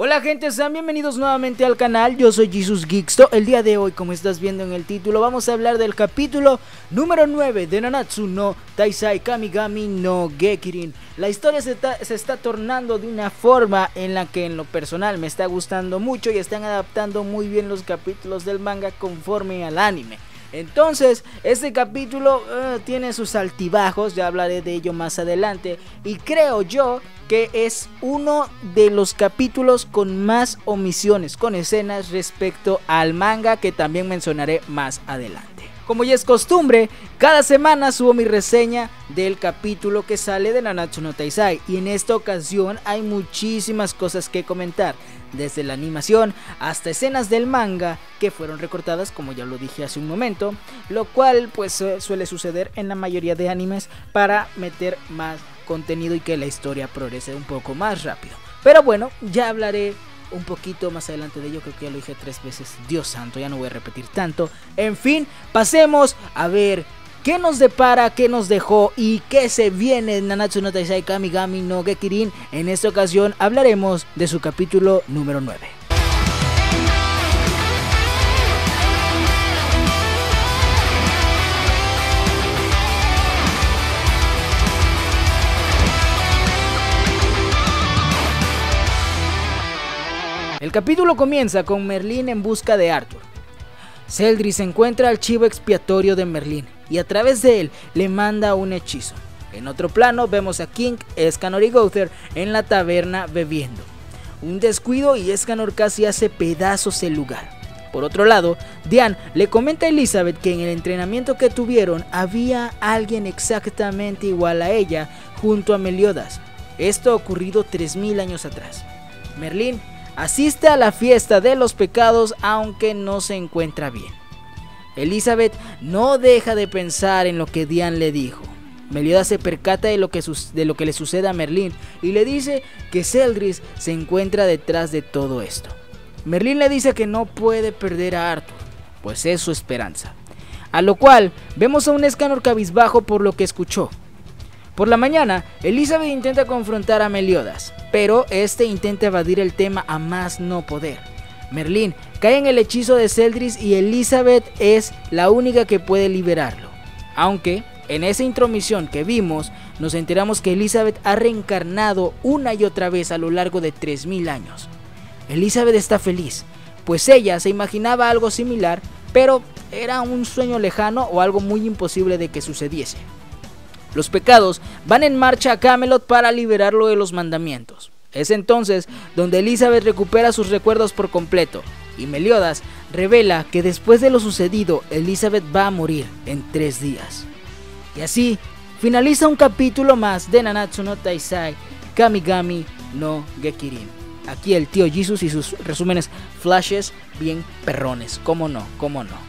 Hola gente, sean bienvenidos nuevamente al canal, yo soy Jesus Geeksto. El día de hoy, como estás viendo en el título, vamos a hablar del capítulo número 9 de Nanatsu no Taizai Kamigami no Gekirin. La historia se está tornando de una forma en la que en lo personal me está gustando mucho y están adaptando muy bien los capítulos del manga conforme al anime. Entonces, este capítulo tiene sus altibajos, ya hablaré de ello más adelante. Y creo yo que es uno de los capítulos con más omisiones, con escenas respecto al manga, que también mencionaré más adelante. Como ya es costumbre, cada semana subo mi reseña del capítulo que sale de Nanatsu no Taizai. Y en esta ocasión hay muchísimas cosas que comentar, desde la animación hasta escenas del manga que fueron recortadas, como ya lo dije hace un momento, lo cual pues suele suceder en la mayoría de animes para meter más contenido y que la historia progrese un poco más rápido. Pero bueno, ya hablaré un poquito más adelante de ello, creo que ya lo dije 3 veces, Dios santo, ya no voy a repetir tanto. En fin, pasemos a ver qué nos depara, qué nos dejó y qué se viene en Nanatsu no Taizai Kamigami no Gekirin. En esta ocasión hablaremos de su capítulo número 9. El capítulo comienza con Merlín en busca de Arthur. Zeldris encuentra al chivo expiatorio de Merlín y a través de él le manda un hechizo. En otro plano vemos a King, Escanor y Gowther en la taberna bebiendo. Un descuido y Escanor casi hace pedazos el lugar. Por otro lado, Diane le comenta a Elizabeth que en el entrenamiento que tuvieron había alguien exactamente igual a ella junto a Meliodas. Esto ocurrido 3000 años atrás. Merlín asiste a la fiesta de los pecados aunque no se encuentra bien. Elizabeth no deja de pensar en lo que Diane le dijo. Meliodas se percata de lo que le sucede a Merlín y le dice que Zeldris se encuentra detrás de todo esto. Merlín le dice que no puede perder a Arthur, pues es su esperanza. A lo cual vemos a un Escanor cabizbajo por lo que escuchó. Por la mañana, Elizabeth intenta confrontar a Meliodas, pero este intenta evadir el tema a más no poder. Merlín cae en el hechizo de Zeldris y Elizabeth es la única que puede liberarlo. Aunque en esa intromisión que vimos, nos enteramos que Elizabeth ha reencarnado una y otra vez a lo largo de 3000 años. Elizabeth está feliz, pues ella se imaginaba algo similar, pero era un sueño lejano o algo muy imposible de que sucediese. Los pecados van en marcha a Camelot para liberarlo de los mandamientos. Es entonces donde Elizabeth recupera sus recuerdos por completo y Meliodas revela que después de lo sucedido Elizabeth va a morir en 3 días. Y así finaliza un capítulo más de Nanatsu no Taizai Kamigami no Gekirin. Aquí el tío Jesus y sus resúmenes flashes bien perrones, cómo no, cómo no.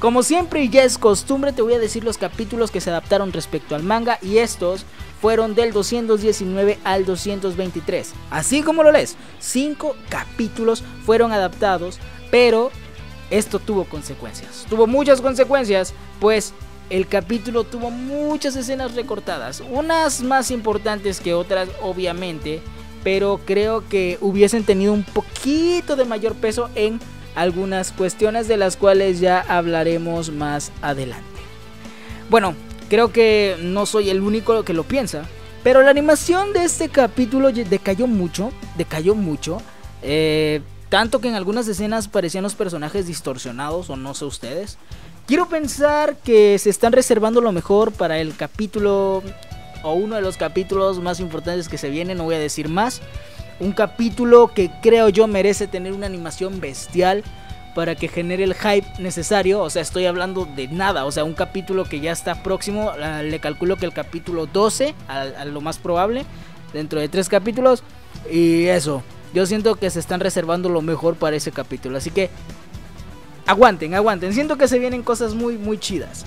Como siempre y ya es costumbre, te voy a decir los capítulos que se adaptaron respecto al manga, y estos fueron del 219 al 223. Así como lo lees, 5 capítulos fueron adaptados, pero esto tuvo consecuencias. Tuvo muchas consecuencias, pues el capítulo tuvo muchas escenas recortadas, unas más importantes que otras obviamente, pero creo que hubiesen tenido un poquito de mayor peso en algunas cuestiones de las cuales ya hablaremos más adelante. Bueno, creo que no soy el único que lo piensa, pero la animación de este capítulo decayó mucho. Tanto que en algunas escenas parecían los personajes distorsionados, o no sé ustedes. Quiero pensar que se están reservando lo mejor para el capítulo, o uno de los capítulos más importantes que se vienen, no voy a decir más. Un capítulo que creo yo merece tener una animación bestial para que genere el hype necesario. O sea, estoy hablando de nada. O sea, un capítulo que ya está próximo. Le calculo que el capítulo 12, a lo más probable, dentro de 3 capítulos. Y eso, yo siento que se están reservando lo mejor para ese capítulo. Así que aguanten. Siento que se vienen cosas muy, muy chidas.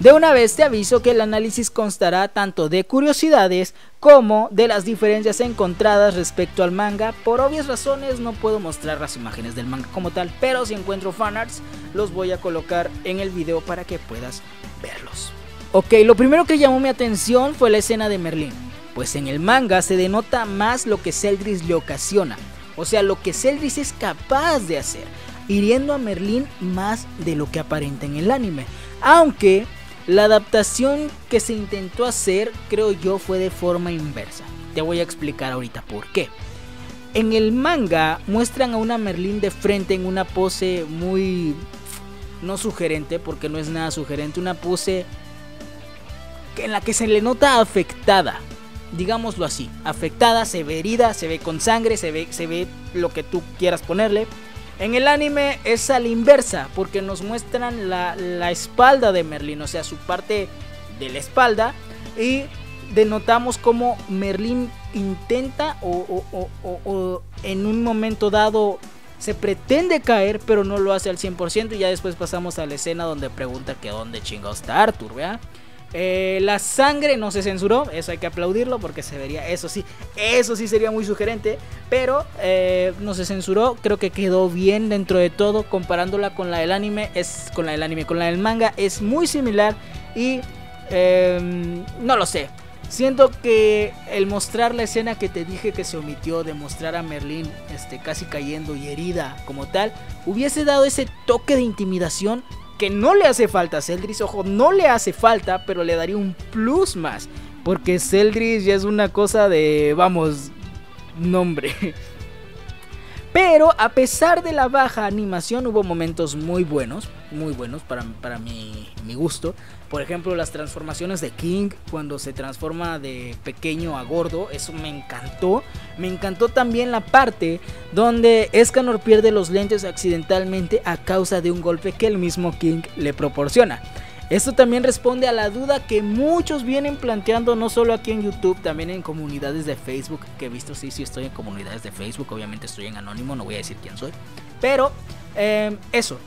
De una vez te aviso que el análisis constará tanto de curiosidades como de las diferencias encontradas respecto al manga. Por obvias razones no puedo mostrar las imágenes del manga como tal, pero si encuentro fanarts los voy a colocar en el video para que puedas verlos. Ok, lo primero que llamó mi atención fue la escena de Merlín, pues en el manga se denota más lo que Zeldris le ocasiona, o sea, lo que Zeldris es capaz de hacer, hiriendo a Merlín más de lo que aparenta en el anime, aunque la adaptación que se intentó hacer, creo yo, fue de forma inversa. Te voy a explicar ahorita por qué. En el manga muestran a una Merlín de frente en una pose muy... no sugerente, porque no es nada sugerente, una pose en la que se le nota afectada, digámoslo así, afectada, se ve herida, se ve con sangre, se ve lo que tú quieras ponerle. En el anime es a la inversa, porque nos muestran la espalda de Merlín, o sea, su parte de la espalda, y denotamos cómo Merlín intenta o en un momento dado se pretende caer, pero no lo hace al 100%, y ya después pasamos a la escena donde pregunta que dónde chingado está Arthur, ¿verdad? La sangre no se censuró, eso hay que aplaudirlo, porque se vería, eso sí sería muy sugerente, pero no se censuró, creo que quedó bien dentro de todo. Comparándola con la del anime, con la del manga es muy similar, y no lo sé. Siento que el mostrar la escena que te dije que se omitió de mostrar a Merlín casi cayendo y herida como tal, hubiese dado ese toque de intimidación que no le hace falta a Zeldris, ojo, no le hace falta, pero le daría un plus más, porque Zeldris ya es una cosa de, vamos, nombre. Pero a pesar de la baja animación hubo momentos muy buenos para mi gusto. Por ejemplo, las transformaciones de King, cuando se transforma de pequeño a gordo, eso me encantó. Me encantó también la parte donde Escanor pierde los lentes accidentalmente a causa de un golpe que el mismo King le proporciona. Esto también responde a la duda que muchos vienen planteando, no solo aquí en YouTube, también en comunidades de Facebook, que he visto, sí estoy en comunidades de Facebook, obviamente estoy en anónimo, no voy a decir quién soy, pero eso.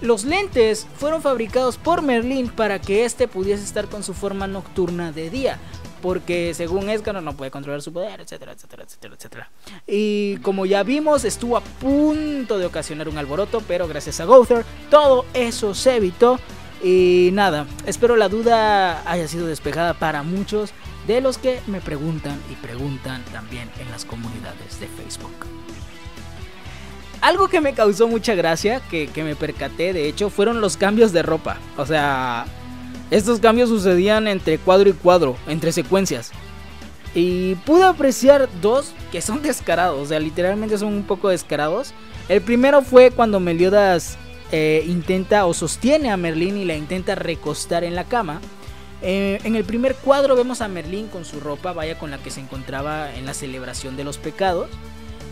Los lentes fueron fabricados por Merlín para que este pudiese estar con su forma nocturna de día, porque según Escanor no puede controlar su poder, etcétera, etcétera, etcétera, etcétera. Y como ya vimos, estuvo a punto de ocasionar un alboroto, pero gracias a Gowther todo eso se evitó. Y nada, espero la duda haya sido despejada para muchos de los que me preguntan y preguntan también en las comunidades de Facebook. Algo que me causó mucha gracia, que me percaté de hecho, fueron los cambios de ropa. O sea, estos cambios sucedían entre cuadro y cuadro, entre secuencias. Y pude apreciar dos que son descarados, o sea, literalmente son un poco descarados. El primero fue cuando Meliodas... intenta o sostiene a Merlín y la intenta recostar en la cama. En el primer cuadro vemos a Merlín con su ropa, vaya, con la que se encontraba en la celebración de los pecados.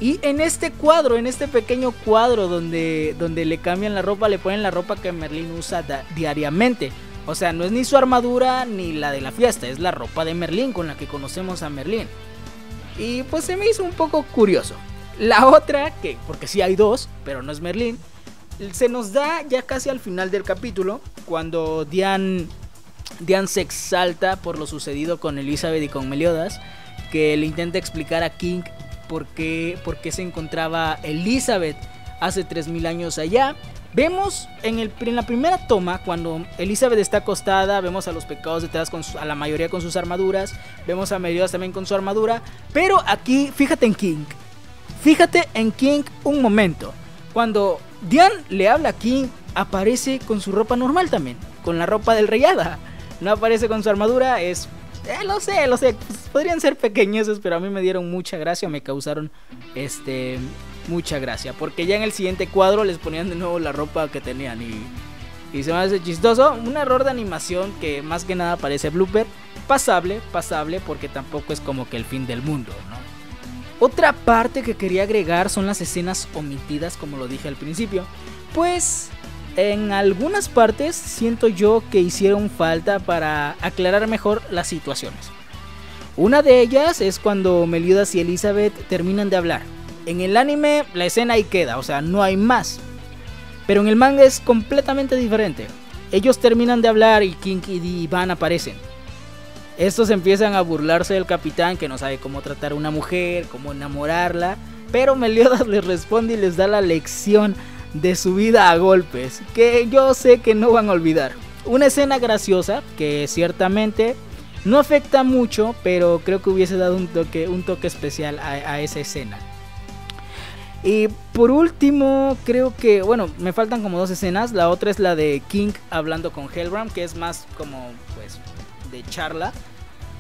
Y en este cuadro, en este pequeño cuadro donde le cambian la ropa, le ponen la ropa que Merlín usa diariamente. O sea, no es ni su armadura ni la de la fiesta, es la ropa de Merlín con la que conocemos a Merlín. Y pues se me hizo un poco curioso. La otra, que porque sí hay dos, pero no es Merlín, se nos da ya casi al final del capítulo, cuando Diane se exalta por lo sucedido con Elizabeth y con Meliodas, que le intenta explicar a King por qué se encontraba Elizabeth hace 3000 años allá. Vemos en la primera toma, cuando Elizabeth está acostada, vemos a los pecados detrás, a la mayoría con sus armaduras, vemos a Meliodas también con su armadura, pero aquí fíjate en King un momento. Cuando Diane le habla a King, aparece con su ropa normal también, con la ropa del rey hada. No aparece con su armadura, es... lo sé, pues podrían ser pequeñeces, pero a mí me dieron mucha gracia, me causaron mucha gracia, porque ya en el siguiente cuadro les ponían de nuevo la ropa que tenían y se me hace chistoso. Un error de animación que más que nada parece blooper, pasable, porque tampoco es como que el fin del mundo, ¿no? Otra parte que quería agregar son las escenas omitidas, como lo dije al principio. Pues en algunas partes siento yo que hicieron falta para aclarar mejor las situaciones. Una de ellas es cuando Meliodas y Elizabeth terminan de hablar. En el anime la escena ahí queda, o sea, no hay más. Pero en el manga es completamente diferente. Ellos terminan de hablar y King y Diane aparecen. Estos empiezan a burlarse del capitán, que no sabe cómo tratar a una mujer, cómo enamorarla, pero Meliodas les responde y les da la lección de su vida a golpes, que yo sé que no van a olvidar. Una escena graciosa que ciertamente No afecta mucho, pero creo que hubiese dado un toque especial a esa escena. Y por último, creo que, bueno, me faltan como dos escenas. La otra es la de King hablando con Helbram, que es más como, pues, de charla.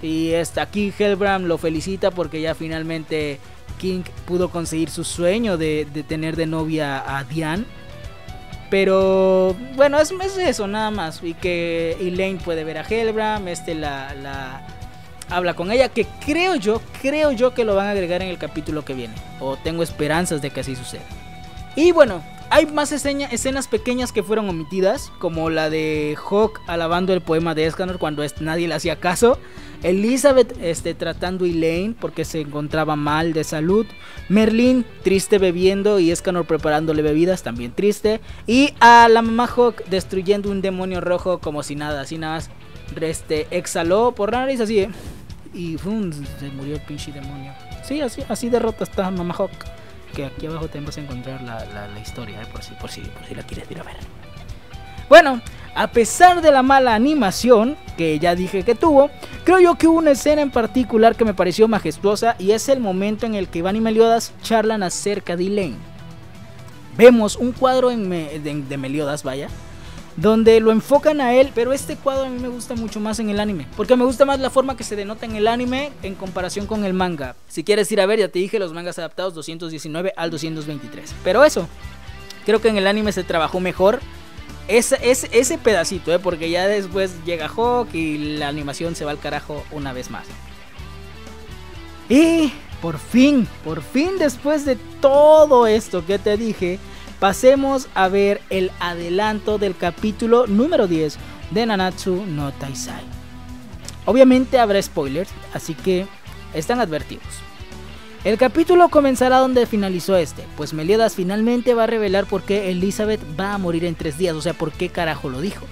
Y hasta aquí Helbram lo felicita porque ya finalmente King pudo conseguir su sueño de tener de novia a Diane. Pero bueno, es eso nada más. Y que Elaine puede ver a Helbram, la habla con ella, que creo yo que lo van a agregar en el capítulo que viene, o tengo esperanzas de que así suceda. Y bueno, hay más escenas pequeñas que fueron omitidas, como la de Hawk alabando el poema de Escanor cuando nadie le hacía caso. Elizabeth tratando a Elaine porque se encontraba mal de salud. Merlín triste bebiendo y Escanor preparándole bebidas, también triste. Y a la mamá Hawk destruyendo un demonio rojo como si nada, así nada más. Exhaló por la nariz así, y ¡fum! Se murió el pinche demonio. Sí, así derrota está mamá Hawk. Que aquí abajo te vas a encontrar la historia, por si la quieres ir a ver. Bueno, a pesar de la mala animación que ya dije que tuvo, creo yo que hubo una escena en particular que me pareció majestuosa, y es el momento en el que Iván y Meliodas charlan acerca de Elaine. Vemos un cuadro de Meliodas, vaya, donde lo enfocan a él, pero este cuadro a mí me gusta mucho más en el anime, porque me gusta más la forma que se denota en el anime en comparación con el manga. Si quieres ir a ver, ya te dije, los mangas adaptados 219 al 223. Pero eso, creo que en el anime se trabajó mejor ese pedacito, porque ya después llega Hawk y la animación se va al carajo una vez más. Y por fin después de todo esto que te dije, pasemos a ver el adelanto del capítulo número 10 de Nanatsu no Taizai. Obviamente habrá spoilers, así que están advertidos. El capítulo comenzará donde finalizó este, pues Meliodas finalmente va a revelar por qué Elizabeth va a morir en 3 días, o sea, por qué carajo lo dijo.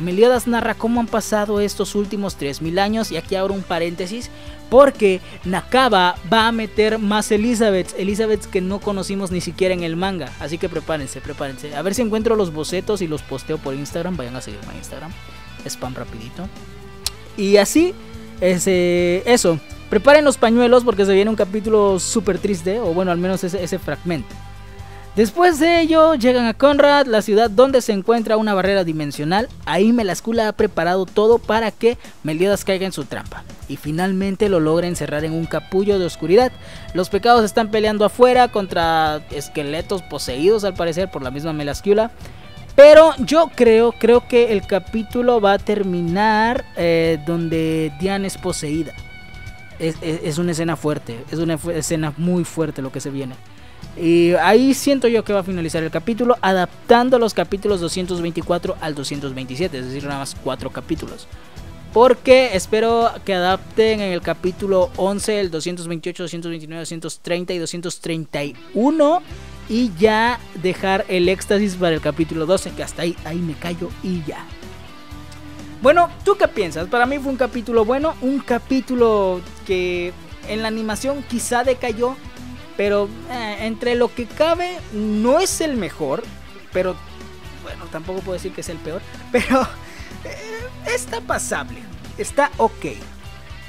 Meliodas narra cómo han pasado estos últimos 3000 años, y aquí abro un paréntesis porque Nakaba va a meter más Elizabeths que no conocimos ni siquiera en el manga, así que prepárense, a ver si encuentro los bocetos y los posteo por Instagram. Vayan a seguirme a Instagram, spam rapidito. Y así, eso, preparen los pañuelos porque se viene un capítulo súper triste, o bueno, al menos ese fragmento. Después de ello llegan a Conrad, la ciudad donde se encuentra una barrera dimensional. Ahí Melascula ha preparado todo para que Meliodas caiga en su trampa, y finalmente lo logra encerrar en un capullo de oscuridad. Los pecados están peleando afuera contra esqueletos poseídos al parecer por la misma Melascula. Pero yo creo que el capítulo va a terminar donde Diane es poseída. Es una escena fuerte, es una escena muy fuerte lo que se viene. Y ahí siento yo que va a finalizar el capítulo, adaptando los capítulos 224 al 227, es decir, nada más 4 capítulos. Porque espero que adapten en el capítulo 11 el 228, 229, 230 y 231. Y ya dejar el éxtasis para el capítulo 12, que hasta ahí me callo y ya. Bueno, ¿tú qué piensas? Para mí fue un capítulo bueno, un capítulo que en la animación quizá decayó. Pero entre lo que cabe no es el mejor, pero bueno, tampoco puedo decir que es el peor, pero está pasable, está ok.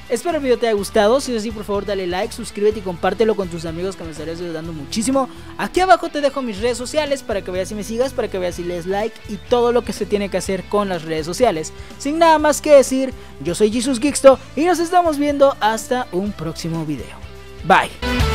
Espero el video te haya gustado, si es así por favor dale like, suscríbete y compártelo con tus amigos que me estarías ayudando muchísimo. Aquí abajo te dejo mis redes sociales para que veas si me sigas, para que veas si lees like y todo lo que se tiene que hacer con las redes sociales. Sin nada más que decir, yo soy Jesus Geeksto y nos estamos viendo hasta un próximo video. Bye.